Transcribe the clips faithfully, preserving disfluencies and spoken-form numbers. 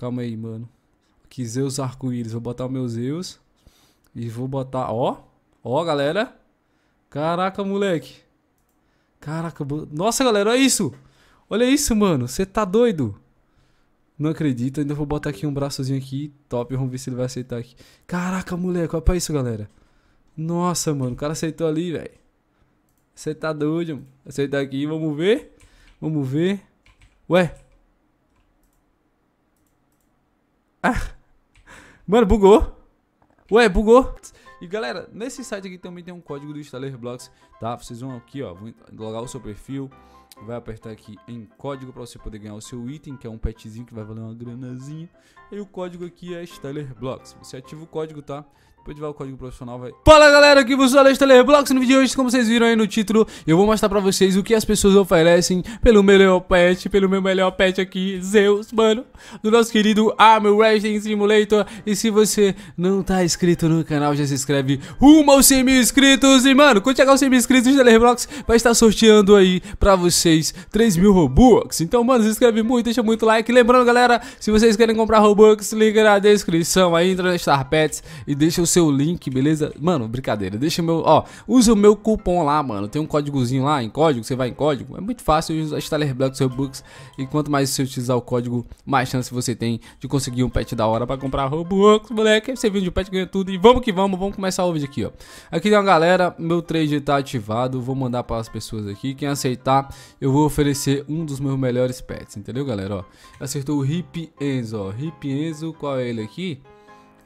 Calma aí, mano. Aqui, Zeus arco-íris. Vou botar o meu Zeus. E vou botar... Ó. Ó, galera. Caraca, moleque. Caraca. Bo... Nossa, galera. Olha isso. Olha isso, mano. Você tá doido. Não acredito. Ainda vou botar aqui um braçozinho aqui. Top. Vamos ver se ele vai aceitar aqui. Caraca, moleque. Olha pra isso, galera. Nossa, mano. O cara aceitou ali, velho. Você tá doido, mano. Aceitar aqui. Vamos ver. Vamos ver. Ué. Ah. Mano, bugou. Ué, bugou. E galera, nesse site aqui também tem um código do StailerBlox, tá? Vocês vão aqui, ó, vão logar o seu perfil, vai apertar aqui em código pra você poder ganhar o seu item, que é um petzinho que vai valer uma granazinha. E o código aqui é StailerBlox. Você ativa o código, tá? Depois de ver o código profissional, vai. Fala galera, aqui vos fala StailerBlox. No vídeo de hoje, como vocês viram aí no título, eu vou mostrar pra vocês o que as pessoas oferecem pelo melhor pet, pelo meu melhor pet aqui, Zeus, mano, do nosso querido Army Wrestling Simulator. E se você não tá inscrito no canal, já se inscreve rumo aos cem mil inscritos. E mano, quando chegar aos cem mil inscritos, StailerBlox vai estar sorteando aí pra vocês três mil Robux. Então, mano, se inscreve muito, deixa muito like. E lembrando, galera, se vocês querem comprar Robux, liga na descrição aí, entra na Star Pets e deixa o seu link, beleza? Mano, brincadeira. Deixa o meu, ó, usa o meu cupom lá, mano. Tem um códigozinho lá, em código, você vai em código. É muito fácil, usa StailerBlox Robux. E quanto mais você utilizar o código, mais chance você tem de conseguir um pet da hora pra comprar Robux, moleque. Você vende o pet, ganha tudo. E vamos que vamos, vamos começar o vídeo aqui, ó. Aqui tem uma galera, meu trade tá ativado. Vou mandar para as pessoas aqui. Quem aceitar, eu vou oferecer um dos meus melhores pets, entendeu, galera? Ó, acertou o Rip Enzo, ó. Rip Enzo, qual é ele aqui?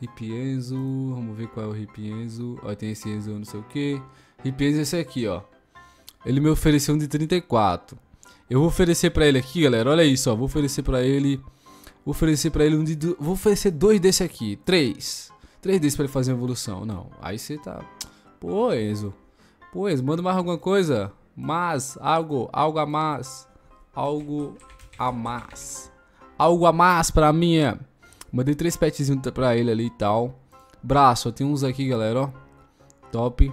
Hip Enzo, vamos ver qual é o Hip Enzo. Ó, tem esse Enzo não sei o que. Hip Enzo é esse aqui, ó. Ele me ofereceu um de trinta e quatro. Eu vou oferecer pra ele aqui, galera. Olha isso, ó. Vou oferecer pra ele. Vou oferecer pra ele um de... Do... Vou oferecer dois desse aqui. Três. Três desse pra ele fazer a evolução. Não, aí você tá... Pô, Enzo. Pô, Enzo, manda mais alguma coisa. Mas, algo, algo a mais. Algo a mais. Algo a mais pra minha... Mandei três petzinhos pra ele ali e tal. Braço, ó, tem uns aqui, galera, ó. Top.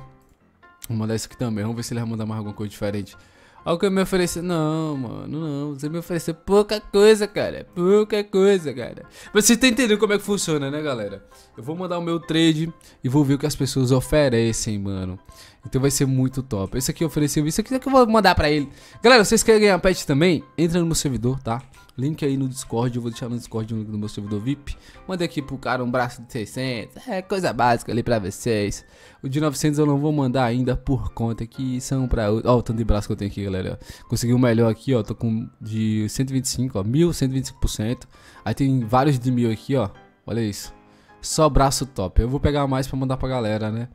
Vou mandar isso aqui também. Vamos ver se ele vai mandar mais alguma coisa diferente. Olha o que eu me ofereci. Não, mano, não. Você me ofereceu pouca coisa, cara. Pouca coisa, cara. Mas vocês estão entendendo como é que funciona, né, galera? Eu vou mandar o meu trade e vou ver o que as pessoas oferecem, mano. Então vai ser muito top. Esse aqui ofereceu. Isso aqui é que eu vou mandar pra ele. Galera, vocês querem ganhar pet também? Entra no meu servidor, tá? Link aí no Discord, eu vou deixar no Discord o link do meu servidor V I P. Mandei aqui pro cara um braço de seiscentos, é coisa básica ali pra vocês. O de novecentos eu não vou mandar ainda por conta que são pra... Ó o tanto de braço que eu tenho aqui, galera. Consegui o melhor aqui, ó, tô com de cento e vinte e cinco, ó, mil cento e vinte e cinco por cento. Aí tem vários de mil aqui, ó, olha isso. Só braço top, eu vou pegar mais pra mandar pra galera, né?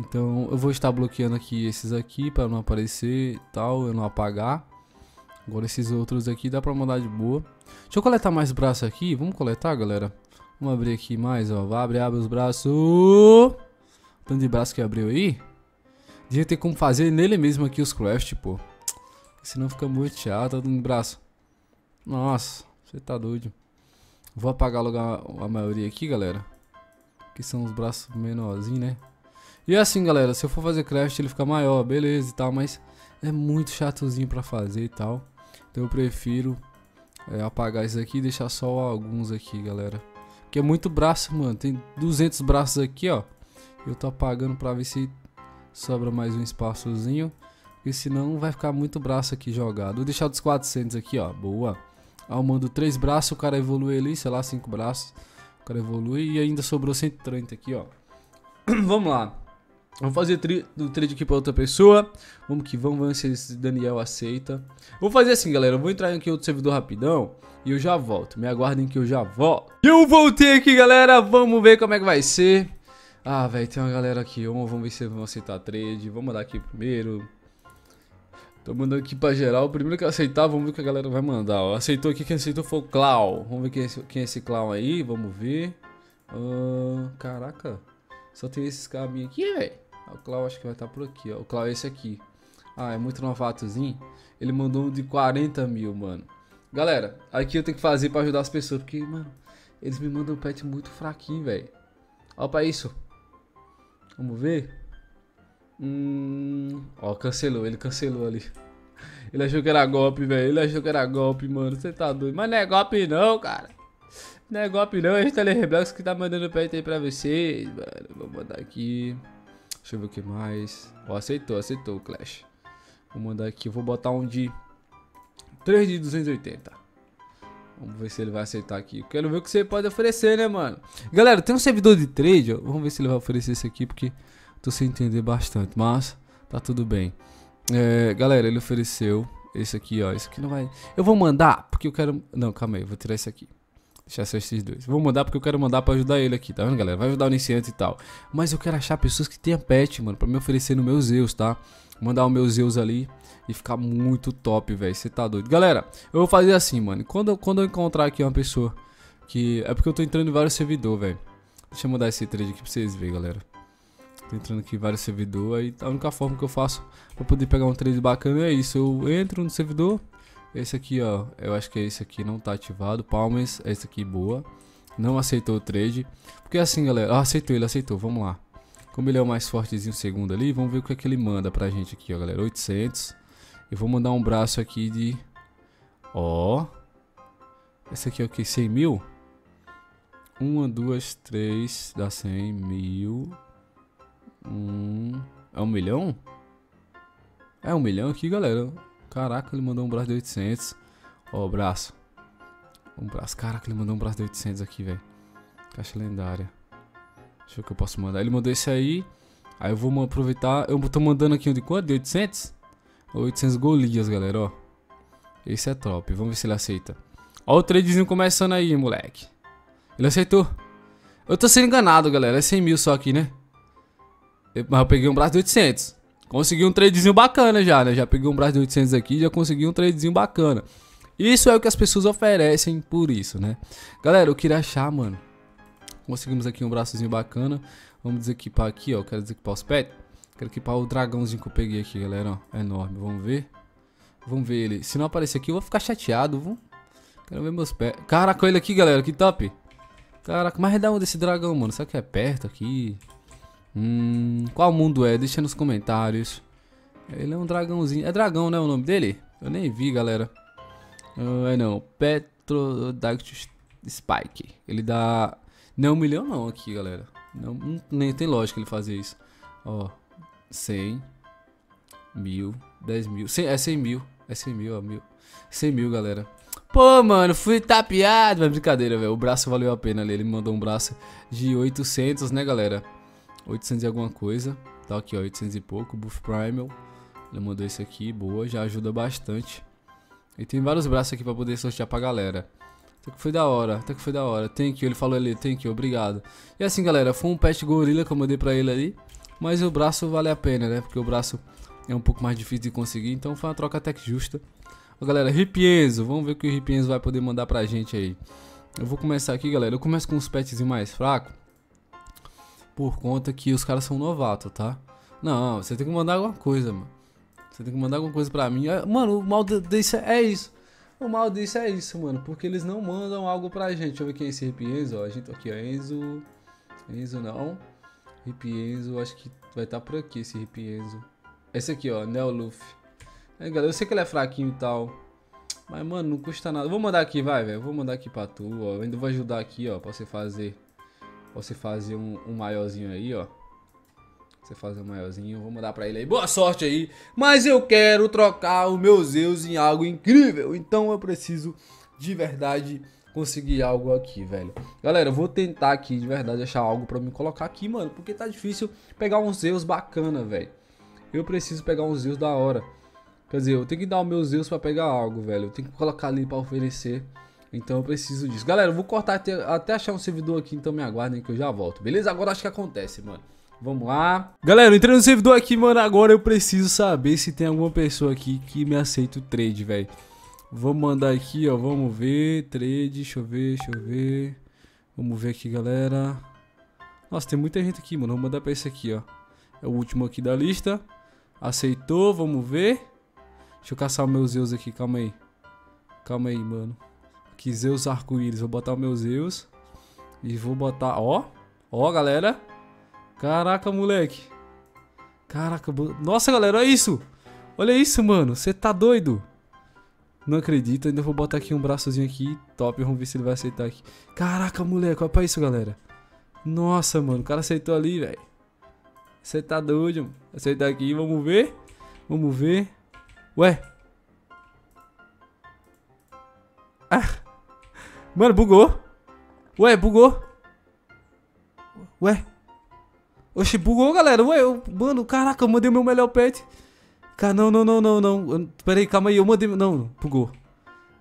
Então eu vou estar bloqueando aqui esses aqui pra não aparecer e tal, eu não apagar. Agora esses outros aqui dá pra mandar de boa. Deixa eu coletar mais braço aqui. Vamos coletar, galera. Vamos abrir aqui mais, ó. Vai abrir, abre os braços. Tanto de braço que abriu aí. Devia ter como fazer nele mesmo aqui os craft, pô. Senão fica muito chato, tanto de braço. Nossa, você tá doido. Vou apagar logo a, a maioria aqui, galera. Que são os braços menorzinhos, né? E assim, galera, se eu for fazer craft ele fica maior, beleza e tal, mas é muito chatozinho pra fazer e tal. Então eu prefiro é, apagar isso aqui e deixar só alguns aqui, galera. Porque é muito braço, mano. Tem duzentos braços aqui, ó. Eu tô apagando pra ver se sobra mais um espaçozinho. Porque senão vai ficar muito braço aqui jogado. Vou deixar dos quatrocentos aqui, ó. Boa. Aí eu mando três braços, o cara evolui ali, sei lá, cinco braços. O cara evolui e ainda sobrou cento e trinta aqui, ó. Vamos lá. Vamos fazer tri do trade aqui pra outra pessoa. Vamos que vamos, vamos ver se esse Daniel aceita. Vou fazer assim, galera. Eu vou entrar aqui em outro servidor rapidão e eu já volto. Me aguardem que eu já volto. Eu voltei aqui, galera. Vamos ver como é que vai ser. Ah, velho, tem uma galera aqui. Vamos ver se vão aceitar trade. Vamos mandar aqui primeiro. Tô mandando aqui pra geral. O primeiro que aceitar, vamos ver o que a galera vai mandar. Ó. Aceitou aqui, quem aceitou foi o Clown. Vamos ver quem é esse, quem é esse Clown aí. Vamos ver. Uh, caraca. Só tem esses caminhos aqui, velho. O Clau acho que vai estar por aqui, ó. O Clau é esse aqui. Ah, é muito novatozinho. Ele mandou um de quarenta mil, mano. Galera, aqui eu tenho que fazer pra ajudar as pessoas. Porque, mano, eles me mandam um pet muito fraquinho, velho. Ó pra isso. Vamos ver. Hum... Ó, cancelou. Ele cancelou ali. Ele achou que era golpe, velho. Ele achou que era golpe, mano. Você tá doido. Mas não é golpe não, cara. Não é golpe não, é o StailerBlox que tá mandando pet aí pra vocês, mano. Vou mandar aqui. Deixa eu ver o que mais. Ó, aceitou, aceitou o Clash. Vou mandar aqui, vou botar um de três de duzentos e oitenta. Vamos ver se ele vai aceitar aqui. Quero ver o que você pode oferecer, né, mano? Galera, tem um servidor de trade, ó. Vamos ver se ele vai oferecer isso aqui, porque tô sem entender bastante, mas tá tudo bem. É, galera, ele ofereceu esse aqui, ó. Esse aqui não vai... Eu vou mandar, porque eu quero... Não, calma aí, vou tirar esse aqui. Deixar só esses dois. Vou mandar porque eu quero mandar pra ajudar ele aqui, tá vendo, galera? Vai ajudar o iniciante e tal. Mas eu quero achar pessoas que tenham pet, mano, pra me oferecer no meu Zeus, tá? Mandar o meu Zeus ali e ficar muito top, velho. Você tá doido. Galera, eu vou fazer assim, mano. Quando, quando eu encontrar aqui uma pessoa que... É porque eu tô entrando em vários servidores, velho. Deixa eu mandar esse trade aqui pra vocês verem, galera. Tô entrando aqui em vários servidores. Aí a única forma que eu faço pra poder pegar um trade bacana é isso. Eu entro no servidor... Esse aqui, ó, eu acho que é esse aqui, não tá ativado. Palmas, esse aqui, boa. Não aceitou o trade. Porque assim, galera, ah, aceitou, ele aceitou, vamos lá. Como ele é o mais fortezinho segundo ali, vamos ver o que é que ele manda pra gente aqui, ó, galera. Oitocentos. Eu vou mandar um braço aqui de... Ó. Esse aqui é o que? cem mil? Uma, duas, três, dá cem mil. Um... É um milhão? É um milhão aqui, galera. Caraca, ele mandou um braço de oitocentos. Ó, o braço. Um braço. Caraca, ele mandou um braço de oitocentos aqui, velho. Caixa lendária. Deixa eu ver o que eu posso mandar. Ele mandou esse aí. Aí eu vou aproveitar. Eu tô mandando aqui um de quanto? De oitocentos? oitocentos Golias, galera, ó. Esse é top. Vamos ver se ele aceita. Ó o tradezinho começando aí, moleque. Ele aceitou. Eu tô sendo enganado, galera. É cem mil só aqui, né? Eu, mas eu peguei um braço de oitocentos. Consegui um tradezinho bacana já, né? Já peguei um braço de oitocentos aqui, já consegui um tradezinho bacana. Isso é o que as pessoas oferecem por isso, né? Galera, eu queria achar, mano. Conseguimos aqui um braçozinho bacana. Vamos desequipar aqui, ó. Eu quero desequipar os pets. Quero equipar o dragãozinho que eu peguei aqui, galera, ó. É enorme, vamos ver. Vamos ver ele. Se não aparecer aqui, eu vou ficar chateado, viu? Quero ver meus pets. Caraca, olha aqui, galera, que top. Caraca, mas dá um desse dragão, mano. Será que é perto aqui? Hum, qual mundo é? Deixa nos comentários. Ele é um dragãozinho. É dragão, né, o nome dele? Eu nem vi, galera. Uh, é não. Pterodactyl Spike. Ele dá... Não é um milhão não aqui, galera. Não, nem tem lógica ele fazer isso. Ó. cem mil. dez mil. cem, é cem mil. É cem mil, ó. Mil. cem mil, galera. Pô, mano, fui tapeado. Mas brincadeira, velho. O braço valeu a pena ali. Ele me mandou um braço de oitocentos, né, galera? oitocentos e alguma coisa. Tá aqui, ó, oitocentos e pouco. Buff Primal. Ele mandou esse aqui. Boa, já ajuda bastante. E tem vários braços aqui pra poder sortear pra galera. Até que foi da hora. Até que foi da hora. Thank you. Ele falou ali. Thank you. Obrigado. E assim, galera. Foi um pet gorila que eu mandei pra ele ali. Mas o braço vale a pena, né? Porque o braço é um pouco mais difícil de conseguir. Então foi uma troca até que justa. Ó, galera. Rip Enzo. Vamos ver o que o Rip Enzo vai poder mandar pra gente aí. Eu vou começar aqui, galera. Eu começo com os pets mais fracos. Por conta que os caras são novatos, tá? Não, você tem que mandar alguma coisa, mano. Você tem que mandar alguma coisa pra mim. Mano, o mal disso é isso. O mal disso é isso, mano. Porque eles não mandam algo pra gente. Deixa eu ver quem é esse Rip Enzo, ó. A gente aqui, ó. Enzo. Enzo não. Rip Enzo, acho que vai estar por aqui esse Rip Enzo. Esse aqui, ó. Neo Luffy. É, galera, eu sei que ele é fraquinho e tal. Mas, mano, não custa nada. Vou mandar aqui, vai, velho. Vou mandar aqui pra tu, ó. Eu ainda vou ajudar aqui, ó. Pra você fazer. Você fazer um, um maiorzinho aí, ó. Você fazer um maiorzinho. Vou mandar pra ele aí. Boa sorte aí. Mas eu quero trocar o meu Zeus em algo incrível. Então eu preciso de verdade conseguir algo aqui, velho. Galera, eu vou tentar aqui de verdade achar algo pra me colocar aqui, mano. Porque tá difícil pegar um Zeus bacana, velho. Eu preciso pegar um Zeus da hora. Quer dizer, eu tenho que dar o meu Zeus pra pegar algo, velho. Eu tenho que colocar ali pra oferecer. Então eu preciso disso. Galera, eu vou cortar até, até achar um servidor aqui, então me aguardem que eu já volto. Beleza? Agora acho que acontece, mano. Vamos lá. Galera, eu entrei no servidor aqui, mano. Agora eu preciso saber se tem alguma pessoa aqui que me aceita o trade, velho. Vamos mandar aqui, ó. Vamos ver. Trade, deixa eu ver, deixa eu ver. Vamos ver aqui, galera. Nossa, tem muita gente aqui, mano. Vou mandar pra esse aqui, ó. É o último aqui da lista. Aceitou, vamos ver. Deixa eu caçar meus Zeus aqui, calma aí. Calma aí, mano. Que Zeus arco-íris, vou botar o meu Zeus. E vou botar, ó. Ó, galera. Caraca, moleque. Caraca, bo... nossa, galera, olha isso. Olha isso, mano, você tá doido. Não acredito, ainda vou botar aqui um braçozinho aqui. Top, vamos ver se ele vai aceitar aqui. Caraca, moleque, olha pra isso, galera. Nossa, mano, o cara aceitou ali, velho. Você tá doido, mano. Aceitar aqui, vamos ver. Vamos ver. Ué. Ah. Mano, bugou. Ué, bugou. Ué. Oxi, bugou, galera. Ué, eu, mano, caraca, eu mandei o meu melhor pet. Cara, não, não, não, não, não. Pera aí, calma aí, eu mandei... Não, bugou.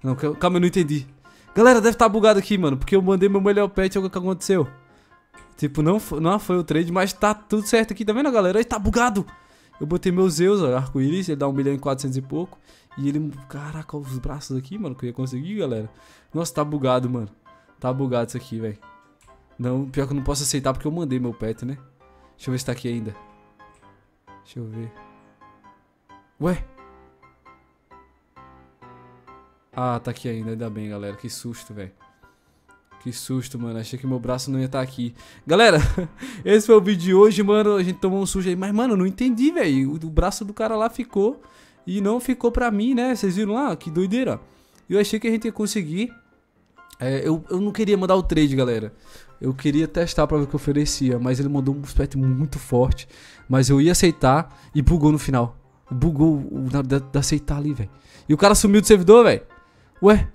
Não, calma, eu não entendi. Galera, deve estar bugado aqui, mano, porque eu mandei meu melhor pet e o que aconteceu. Tipo, não foi, não foi o trade, mas tá tudo certo aqui, tá vendo, galera? Ele tá bugado. Eu botei meu Zeus, ó, arco-íris, ele dá um milhão e quatrocentos e pouco. E ele... Caraca, os braços aqui, mano, que eu ia conseguir, galera. Nossa, tá bugado, mano. Tá bugado isso aqui, velho. Não, pior que eu não posso aceitar porque eu mandei meu pet, né? Deixa eu ver se tá aqui ainda. Deixa eu ver. Ué? Ah, tá aqui ainda, ainda bem, galera. Que susto, velho. Que susto, mano. Achei que meu braço não ia estar aqui. Galera, esse foi o vídeo de hoje, mano. A gente tomou um sujo aí. Mas, mano, eu não entendi, velho. O braço do cara lá ficou e não ficou pra mim, né? Vocês viram lá? Que doideira. Eu achei que a gente ia conseguir. É, eu, eu não queria mandar o trade, galera. Eu queria testar pra ver o que oferecia. Mas ele mandou um pet muito forte. Mas eu ia aceitar e bugou no final. Bugou o da aceitar ali, velho. E o cara sumiu do servidor, velho. Ué?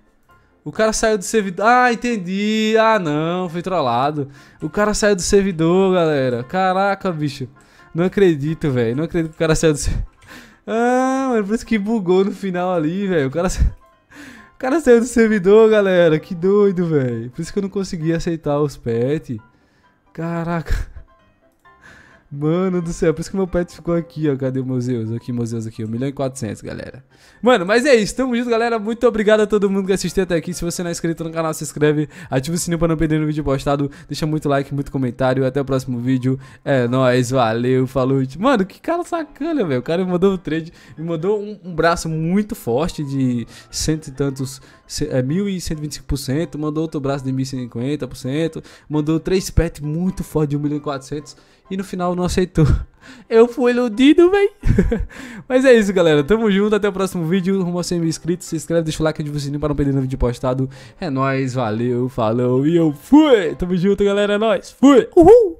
O cara saiu do servidor. Ah, entendi. Ah, não. Fui trollado. O cara saiu do servidor, galera. Caraca, bicho. Não acredito, velho. Não acredito que o cara saiu do servidor. Ah, mano. Por isso que bugou no final ali, velho. O cara saiu... O cara saiu do servidor, galera. Que doido, velho. Por isso que eu não consegui aceitar os pets. Caraca. Mano do céu, por isso que meu pet ficou aqui, ó. Cadê o meu Zeus? Aqui, meu Zeus aqui, um milhão e quatrocentos, galera. Mano, mas é isso, tamo junto, galera. Muito obrigado a todo mundo que assistiu até aqui. Se você não é inscrito no canal, se inscreve. Ativa o sininho pra não perder o vídeo postado. Deixa muito like, muito comentário. Até o próximo vídeo. É nóis, valeu, falou. Mano, que cara sacana, velho. O cara me mandou um trade, me mandou um, um braço muito forte de cento e tantos, é, mil e cento e vinte e cinco por cento. Mandou outro braço de mil e cinquenta por cento. Mandou três pets muito forte de um milhão e quatrocentos. E no final não aceitou. Eu fui iludido, véi. Mas é isso, galera. Tamo junto. Até o próximo vídeo. Rumo a cem mil inscritos. Se inscreve, deixa o like, ativa o sininho pra não perder o vídeo postado. É nóis. Valeu. Falou. E eu fui. Tamo junto, galera. É nóis. Fui. Uhul.